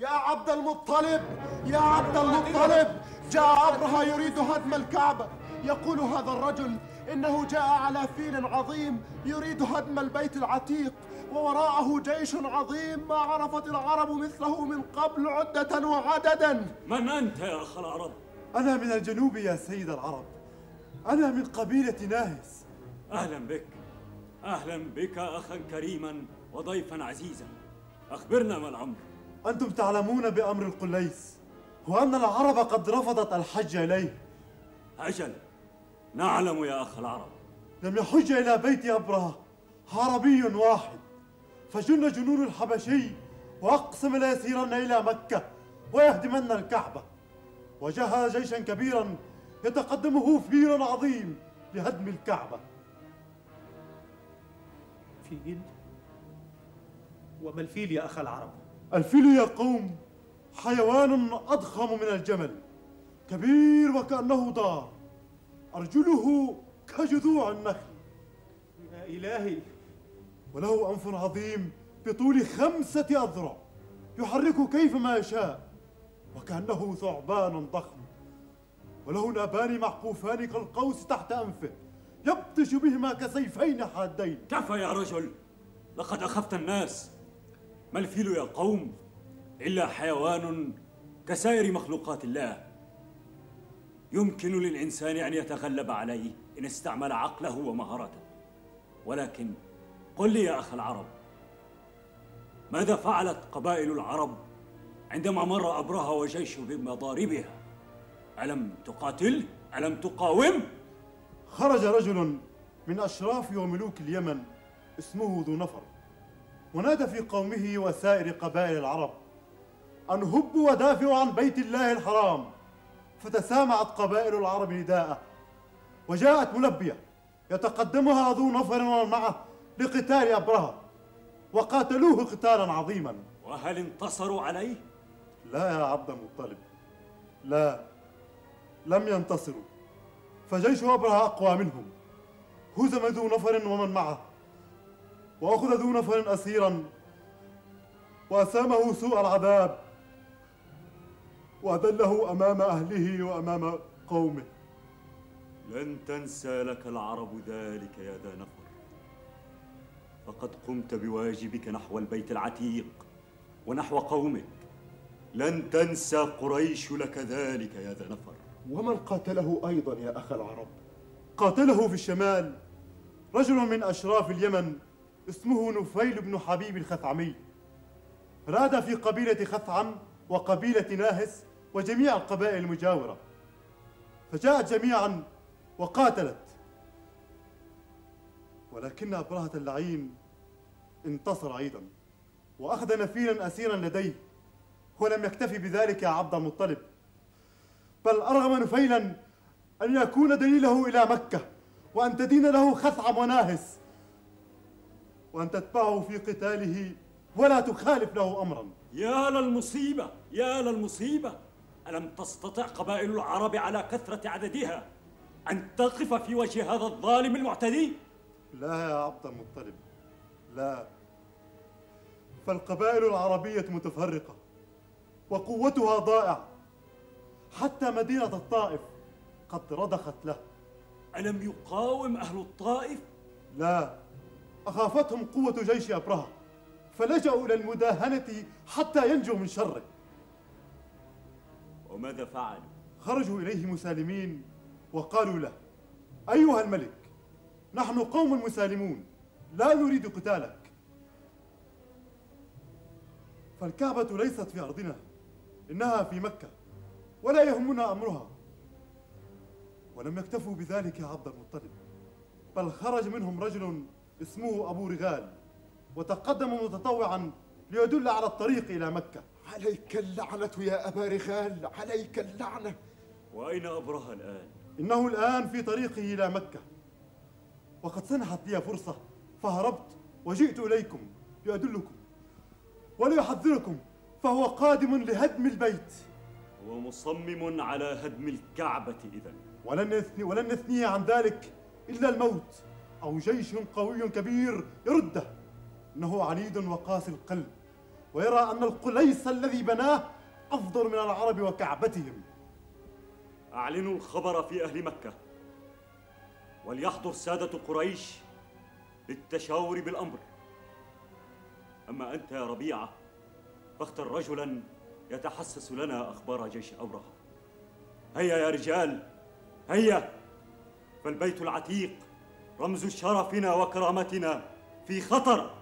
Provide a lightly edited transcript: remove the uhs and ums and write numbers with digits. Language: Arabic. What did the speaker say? يا عبد المطلب، يا عبد المطلب، جاء أبرهة يريد هدم الكعبة. يقول هذا الرجل إنه جاء على فيل عظيم يريد هدم البيت العتيق، ووراءه جيش عظيم ما عرفت العرب مثله من قبل عدة وعددا. من أنت يا أخ العرب؟ أنا من الجنوب يا سيد العرب، أنا من قبيلة ناهس. أهلا بك، أهلا بك أخا كريما وضيفا عزيزا. أخبرنا ما الأمر. أنتم تعلمون بأمر القليس، وأن العرب قد رفضت الحج إليه. أجل، نعلم يا أخ العرب. لم يحج إلى بيت أبرهة عربي واحد، فجن جنون الحبشي وأقسم ليسيرن إلى مكة ويهدمن الكعبة، وجه جيشا كبيرا يتقدمه فيل عظيم لهدم الكعبة. فيل؟ وما الفيل يا أخ العرب؟ الفيل يا قوم حيوان أضخم من الجمل، كبير وكأنه ضار، أرجله كجذوع النخل. يا إلهي. وله أنف عظيم بطول 5 أذرع، يحرك كيفما يشاء وكأنه ثعبان ضخم، وله لابان معقوفان كالقوس تحت أنفه يبطش بهما كسيفين حادين. كفى يا رجل، لقد أخفت الناس. ما الفيل يا قوم إلا حيوان كسائر مخلوقات الله، يمكن للإنسان أن يتغلب عليه إن استعمل عقله ومهارته. ولكن قل لي يا أخ العرب، ماذا فعلت قبائل العرب عندما مر أبرهة وجيشه بمضاربها؟ ألم تقاتل؟ ألم تقاوم؟ خرج رجل من أشراف وملوك اليمن اسمه ذو نفر، ونادى في قومه وسائر قبائل العرب أن هبوا ودافعوا عن بيت الله الحرام. فتسامعت قبائل العرب نداءه، وجاءت ملبية يتقدمها ذو نفر ومن معه لقتال أبرهة، وقاتلوه قتالا عظيما. وهل انتصروا عليه؟ لا يا عبد المطلب، لا، لم ينتصروا، فجيش أبرهة أقوى منهم. هزم ذو نفر ومن معه، وأخذ ذو نفر أسيرا، وأسامه سوء العذاب، وأذله أمام أهله وأمام قومه. لن تنسى لك العرب ذلك يا ذا نفر، فقد قمت بواجبك نحو البيت العتيق ونحو قومك. لن تنسى قريش لك ذلك يا ذا نفر. ومن قاتله أيضا يا أخ العرب؟ قاتله في الشمال رجل من أشراف اليمن اسمه نفيل بن حبيب الخثعمي، راد في قبيلة خثعم وقبيلة ناهس وجميع القبائل المجاورة، فجاءت جميعا وقاتلت، ولكن أبرهة اللعين انتصر أيضا، وأخذ نفيلا أسيرا لديه. ولم يكتفي بذلك يا عبد المطلب، بل أرغم نفيلا أن يكون دليله إلى مكة، وأن تدين له خثعم وناهس، وأن تتبعه في قتاله ولا تخالف له أمرا. يا للمصيبة، يا للمصيبة. ألم تستطع قبائل العرب على كثرة عددها أن تقف في وجه هذا الظالم المعتدي؟ لا يا عبد المطلب، لا، فالقبائل العربية متفرقة وقوتها ضائعة، حتى مدينة الطائف قد رضخت له. ألم يقاوم أهل الطائف؟ لا، أخافتهم قوة جيش أبرهة، فلجأوا إلى المداهنة حتى ينجوا من شره. وماذا فعلوا؟ خرجوا إليه مسالمين وقالوا له: أيها الملك، نحن قوم مسالمون، لا نريد قتالك، فالكعبة ليست في أرضنا، إنها في مكة، ولا يهمنا أمرها. ولم يكتفوا بذلك يا عبد المطلب، بل خرج منهم رجل اسمه أبو رغال، وتقدم متطوعا ليدل على الطريق إلى مكة. عليك اللعنة يا أبا رغال، عليك اللعنة. وأين أبرهة الآن؟ إنه الآن في طريقه إلى مكة، وقد سنحت لي فرصة فهربت وجئت إليكم لأدلكم وليحذركم، فهو قادم لهدم البيت. هو مصمم على هدم الكعبة إذن، ولن نثني عن ذلك إلا الموت أو جيش قوي كبير يرده. إنه عنيد وقاسي القلب، ويرى أن القليس الذي بناه أفضل من العرب وكعبتهم. أعلنوا الخبر في أهل مكة، وليحضر سادة قريش للتشاور بالأمر. أما أنت يا ربيعة فاختر رجلاً يتحسس لنا أخبار جيش أبرهة. هيا يا رجال، هيا، فالبيت العتيق رمز شرفنا وكرامتنا في خطر.